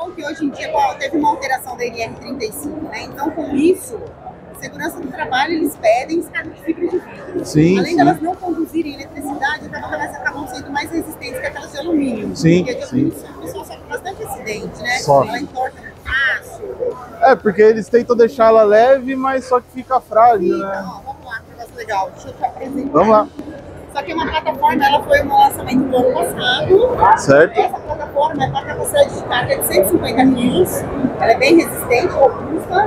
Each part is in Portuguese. bom que hoje em dia teve uma alteração da NR35, né? Então, com isso, segurança do trabalho, eles pedem escada de fibra de vidro. Sim, além delas não conduzirem eletricidade, elas acabam sendo mais resistentes que aquelas de alumínio. Sim, porque de alumínio o pessoal sofre bastante acidente, né? Ela entorta no fácil. É, porque eles tentam deixar ela leve, mas só que fica frágil, né? Então, vamos lá, que negócio legal. Deixa eu te apresentar. Vamos lá. Só que uma plataforma, ela foi um lançamento do ano passado. Certo. Essa plataforma é para capacidade de carga de 150 quilos. Ela é bem resistente, robusta.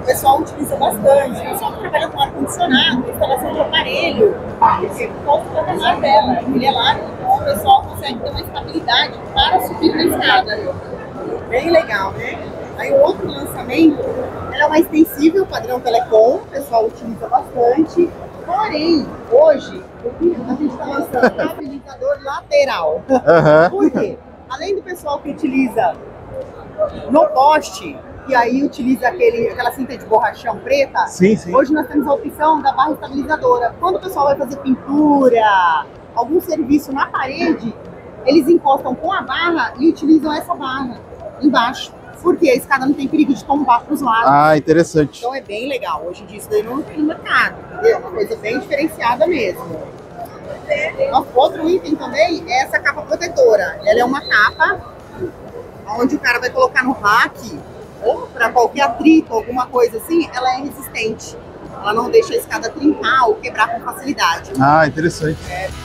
O pessoal utiliza bastante. O pessoal que trabalha com ar-condicionado, instalação de aparelho, porque o patamar dela, ele é largo, então o pessoal consegue ter uma estabilidade para subir na escada. Bem legal, né? Aí o outro lançamento, ela é uma extensível, padrão Telecom, o pessoal utiliza bastante. Porém, hoje, a gente está lançando um habilitador lateral. Por quê? Além do pessoal que utiliza no poste, e aí utiliza aquela cinta de borrachão preta, sim, sim. Hoje nós temos a opção da barra estabilizadora. Quando o pessoal vai fazer pintura, algum serviço na parede, eles encostam com a barra e utilizam essa barra embaixo. Porque a escada não tem perigo de tombar para os lados. Ah, interessante. Então é bem legal. Hoje em dia isso daí não tem no mercado, entendeu? Uma coisa bem diferenciada mesmo. Outro item também é essa capa protetora. Ela é uma capa onde o cara vai colocar no rack ou para qualquer atrito, alguma coisa assim, ela é resistente. Ela não deixa a escada trincar ou quebrar com facilidade. Ah, interessante. É.